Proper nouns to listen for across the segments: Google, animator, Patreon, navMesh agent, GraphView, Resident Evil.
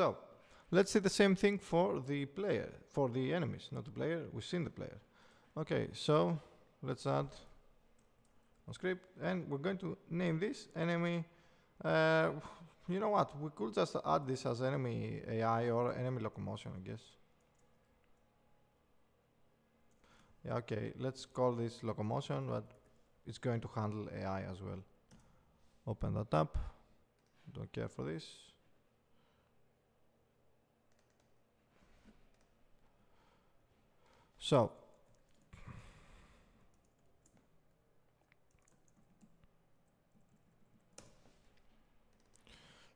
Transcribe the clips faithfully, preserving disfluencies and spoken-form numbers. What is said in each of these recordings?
So let's see the same thing for the player, for the enemies, not the player. We've seen the player. Okay, so let's add a script, and we're going to name this enemy. Uh, you know what? We could just add this as enemy A I or enemy locomotion, I guess. Yeah, okay, let's call this locomotion, but it's going to handle A I as well. Open that up. Don't care for this. So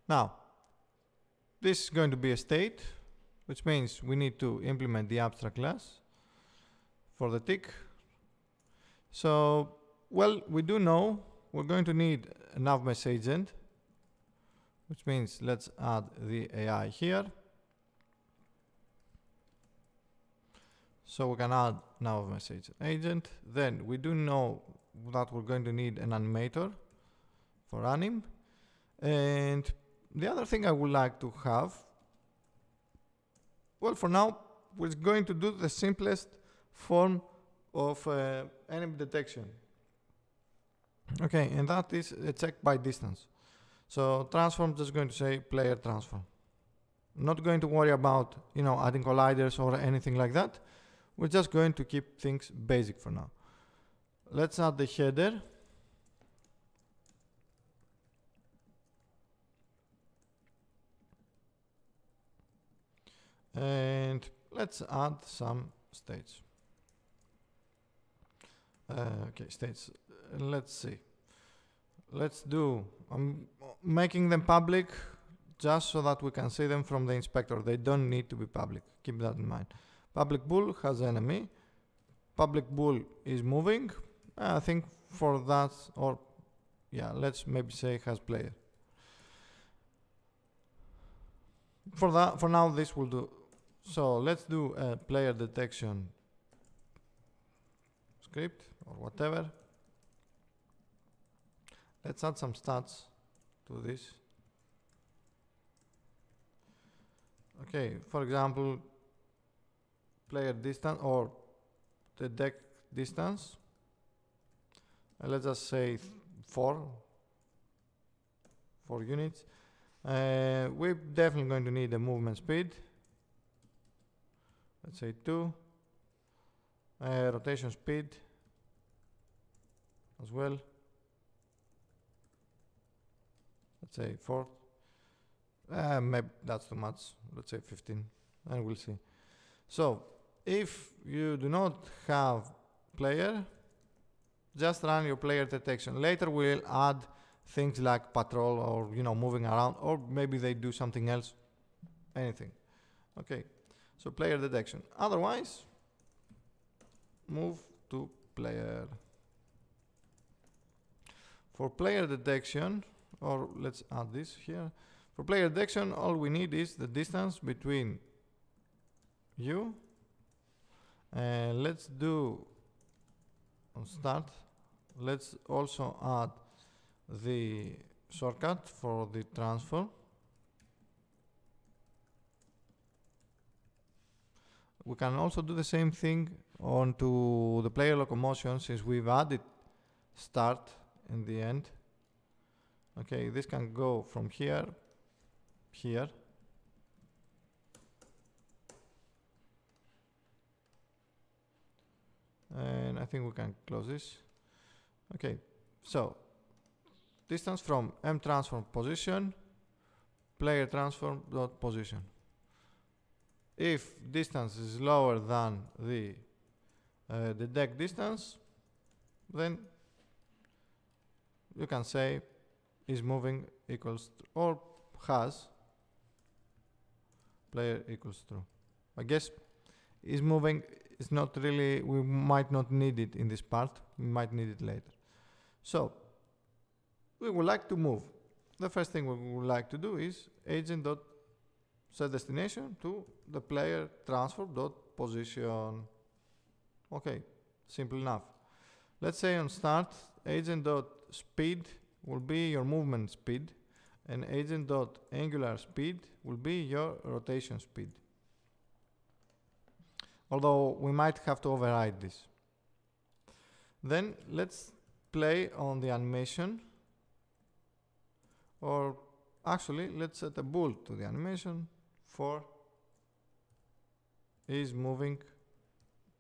now this is going to be a state, which means we need to implement the abstract class for the tick. So, well, we do know we're going to need a navMesh agent, which means let's add the A I here. So we can add navMesh agent. Then we do know that we're going to need an animator for anim. And the other thing I would like to have, well, for now, we're going to do the simplest form of uh, enemy detection. Okay, and that is a check by distance. So transform, just going to say player transform. Not going to worry about, you know, adding colliders or anything like that. We're just going to keep things basic for now. Let's add the header. And let's add some states. Uh, okay, states. Let's see. Let's do, I'm making them public just so that we can see them from the inspector. They don't need to be public. Keep that in mind. Public bool has enemy. Public bool is moving. I think for that, or yeah, let's maybe say has player. For that, for now, this will do. So let's do a player detection script or whatever. Let's add some stats to this. Okay, for example, player distance or the deck distance. Uh, let's just say four, four units. Uh, we're definitely going to need a movement speed. Let's say two. Uh, rotation speed as well. Let's say four. Uh, maybe that's too much. Let's say fifteen, and we'll see. So if you do not have player, just run your player detection. Later we'll add things like patrol or, you know, moving around, or maybe they do something else, anything. Okay, so player detection. Otherwise, move to player. For player detection, or let's add this here. For player detection, all we need is the distance between you. Uh, let's do on start. Let's also add the shortcut for the transform. We can also do the same thing onto the player locomotion, since we've added start in the end. Okay, this can go from here, here. And I think we can close this. Okay, so distance from M transform position, player transform dot position. If distance is lower than the uh, the detect distance, then you can say is moving equals or has player equals true. I guess is moving. It's not really, we might not need it in this part, we might need it later. So, we would like to move. The first thing we would like to do is agent.setDestination to the player transform.position. Okay, simple enough. Let's say on start, agent.speed will be your movement speed, and agent dot angular speed will be your rotation speed. Although we might have to override this. Then let's play on the animation, or actually let's set a bool to the animation for is moving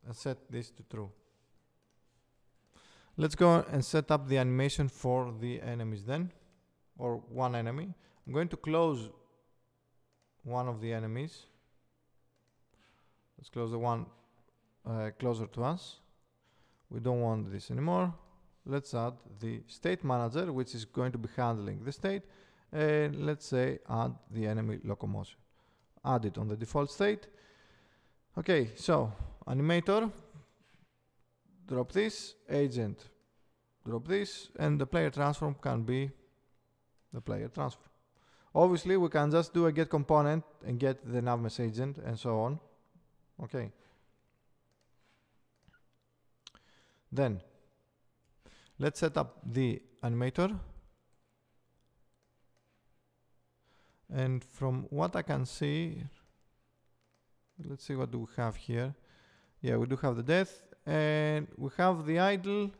and set this to true. Let's go and set up the animation for the enemies then, or one enemy. I'm going to close one of the enemies. Let's close the one uh, closer to us. We don't want this anymore. Let's add the state manager, which is going to be handling the state. And let's say add the enemy locomotion. Add it on the default state. Okay, so animator, drop this, agent, drop this, and the player transform can be the player transform. Obviously, we can just do a get component and get the navMesh agent and so on. Okay. Then let's set up the animator, and from what I can see, let's see what do we have here. Yeah, we do have the death, and we have the idle,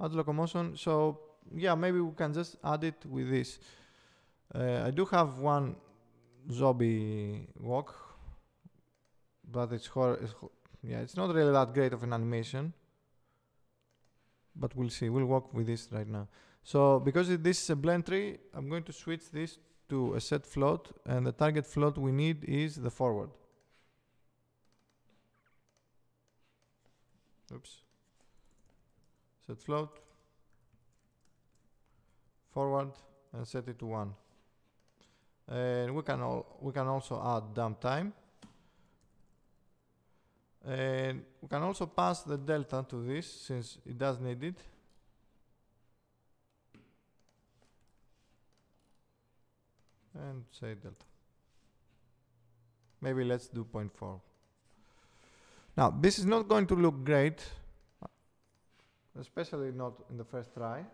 idle locomotion. So yeah, maybe we can just add it with this. Uh, I do have one zombie walk, but it's hor- it's ho- yeah, it's not really that great of an animation. But we'll see, we'll work with this right now. So because it, this is a blend tree, I'm going to switch this to a set float, and the target float we need is the forward. Oops. Set float, forward, and set it to one. And we can all we can also add dump time. And we can also pass the delta to this, since it does need it. And say delta. Maybe let's do zero point four. Now, this is not going to look great, especially not in the first try.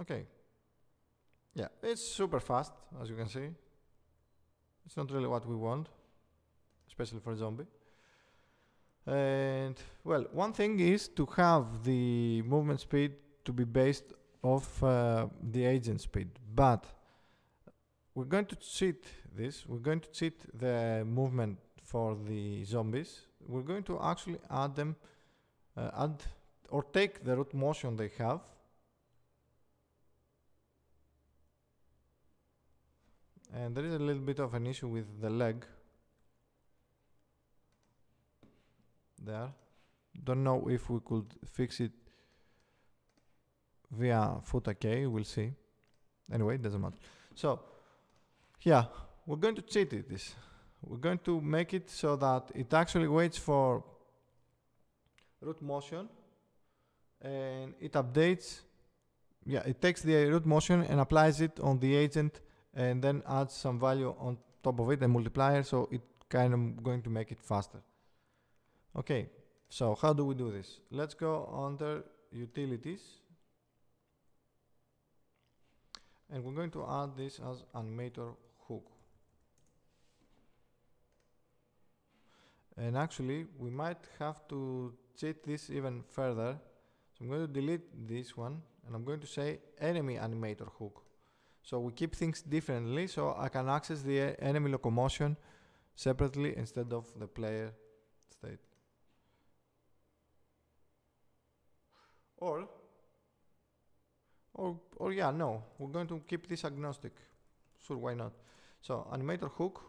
Okay, yeah, it's super fast, as you can see. It's not really what we want, especially for a zombie. And well, one thing is to have the movement speed to be based off uh, the agent speed, but we're going to cheat this. We're going to cheat the movement for the zombies. We're going to actually add them, uh, add or take the root motion they have. And there is a little bit of an issue with the leg. There. Don't know if we could fix it via foot A K, we'll see. Anyway, it doesn't matter. So, yeah, we're going to cheat it, this. We're going to make it so that it actually waits for root motion, and it updates. Yeah, it takes the root motion and applies it on the agent, and then add some value on top of it, a multiplier, so it kind of going to make it faster. Okay, so how do we do this? Let's go under utilities, and we're going to add this as animator hook. And actually, we might have to cheat this even further. So I'm going to delete this one, and I'm going to say enemy animator hook. So we keep things differently, so I can access the enemy locomotion separately instead of the player state. Or, or, or yeah, no, we're going to keep this agnostic. Sure, why not? So animator hook.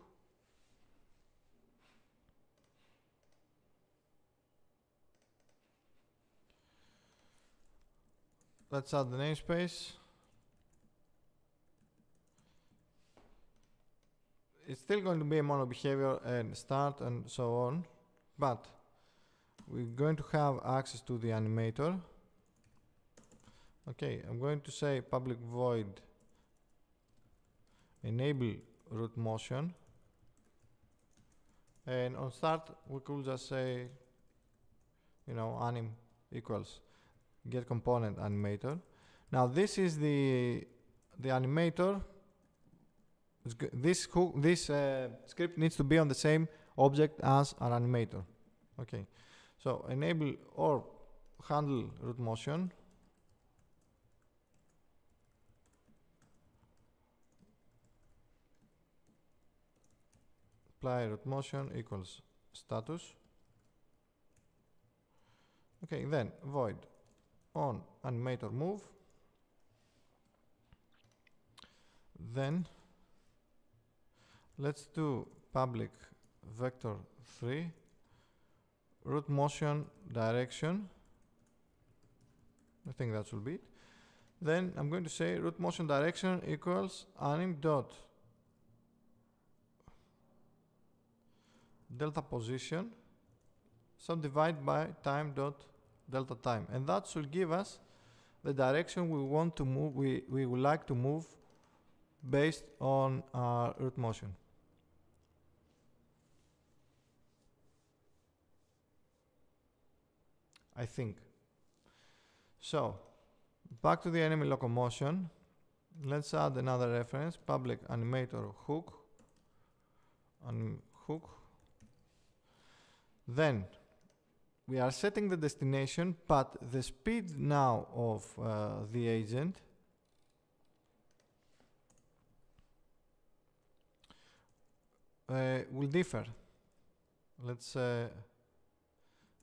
Let's add the namespace. It's still going to be a mono behavior and start and so on, but we're going to have access to the animator. Okay, I'm going to say public void enable root motion, and on start we could just say, you know, anim equals get component animator. Now this is the the animator. This who this uh, script needs to be on the same object as our animator. Okay, so enable or handle root motion. Apply root motion equals status. Okay, then void on animator move. Then let's do public vector three root motion direction. I think that should be it. Then I'm going to say root motion direction equals anim dot delta position subdivided by time dot delta time, and that should give us the direction we want to move, we, we would like to move based on our root motion. I think. So back to the enemy locomotion, let's add another reference, public animator hook, and hook. Then we are setting the destination, but the speed now of uh, the agent uh, will differ. Let's uh,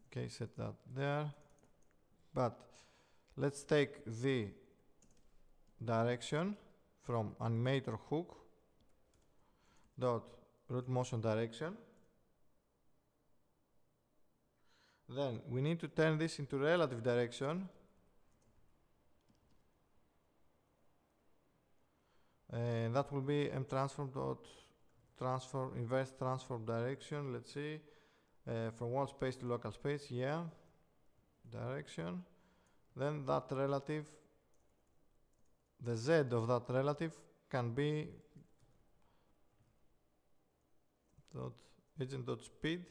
okay, set that there, but let's take the direction from animator hook dot root motion direction. Then we need to turn this into relative direction and that will be m transform dot transform inverse transform direction. Let's see, uh, from world space to local space, yeah, direction. Then that relative, the z of that relative can be dot agent dot speed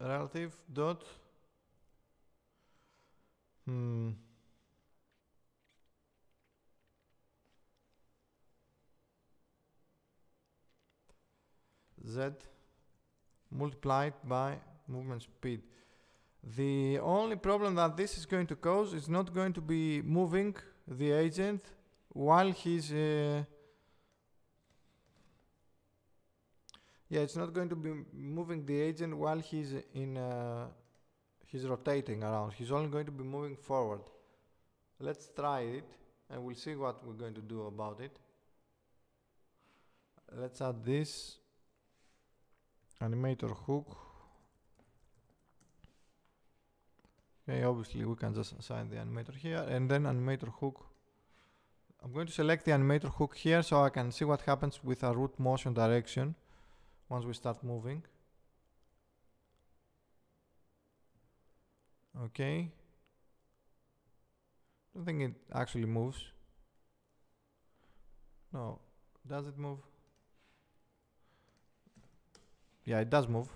relative dot hmm z multiplied by movement speed. The only problem that this is going to cause is not going to be moving the agent while he's uh, yeah, it's not going to be moving the agent while he's in, uh, he's rotating around. He's only going to be moving forward. Let's try it and we'll see what we're going to do about it. Let's add this animator hook. Okay, obviously we can just assign the animator here and then animator hook. I'm going to select the animator hook here so I can see what happens with our root motion direction once we start moving. Okay, I don't think it actually moves. No, does it move? Yeah, it does move.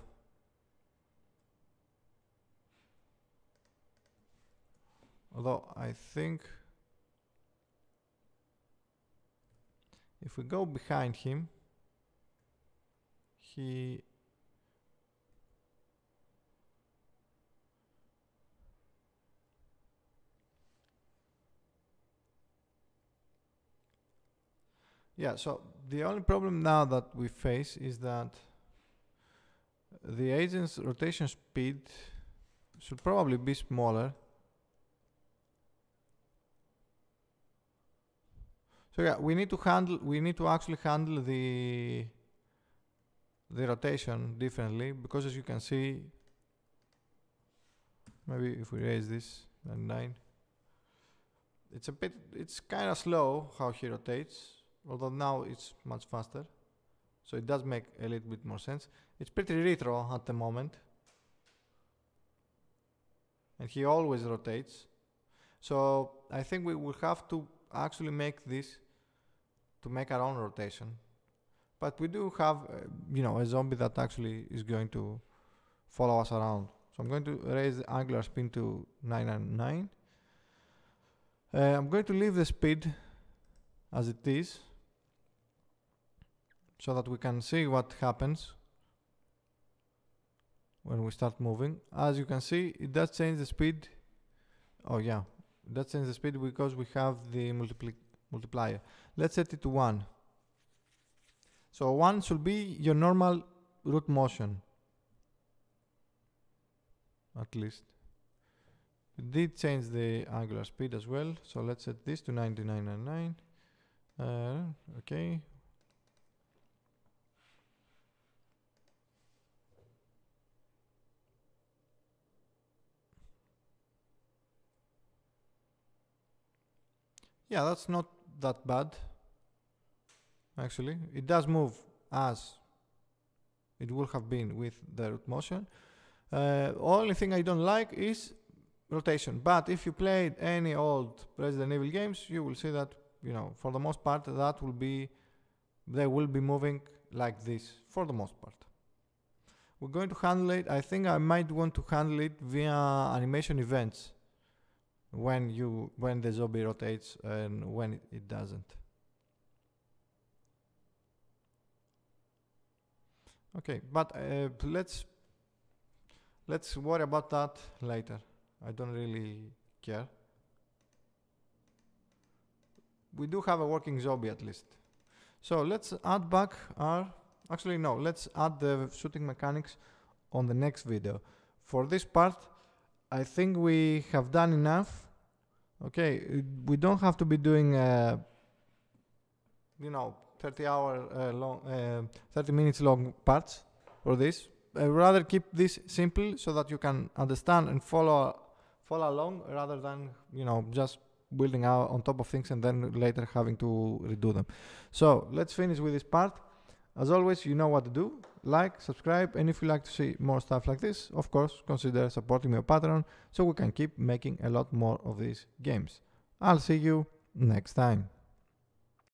Although I think if we go behind him, He yeah, so the only problem now that we face is that the agent's rotation speed should probably be smaller. So yeah, we need to handle we need to actually handle the the rotation differently, because as you can see, maybe if we raise this and nine, it's a bit, it's kind of slow how he rotates, although now it's much faster, so it does make a little bit more sense. It's pretty retro at the moment and he always rotates, So I think we will have to actually make this to make our own rotation. But we do have, uh, you know, a zombie that actually is going to follow us around. So I'm going to raise the angular spin to nine ninety-nine. Uh, I'm going to leave the speed as it is, so that we can see what happens when we start moving. As you can see, it does change the speed. Oh yeah, it does change the speed because we have the multipli multiplier. Let's set it to one. So one should be your normal root motion. At least. It did change the angular speed as well. So let's set this to ninety-nine ninety-nine. Uh, okay. Yeah, that's not that bad. Actually, it does move as it would have been with the root motion. Uh, only thing I don't like is rotation, but if you played any old Resident Evil games, you will see that, you know, for the most part that will be, they will be moving like this for the most part. We're going to handle it, I think I might want to handle it via animation events when you, when the zombie rotates and when it, it doesn't. Okay, but uh, let's let's worry about that later. I don't really care. We do have a working zombie at least. So let's add back our, actually no, let's add the shooting mechanics on the next video. For this part, I think we have done enough. Okay, we don't have to be doing, uh, you know, thirty hour uh, long, uh, thirty minutes long parts for this. I rather keep this simple so that you can understand and follow follow along rather than, you know, just building out on top of things and then later having to redo them. So let's finish with this part. As always, you know what to do. Like, subscribe, and if you like to see more stuff like this, of course, consider supporting me on Patreon so we can keep making a lot more of these games. I'll see you next time.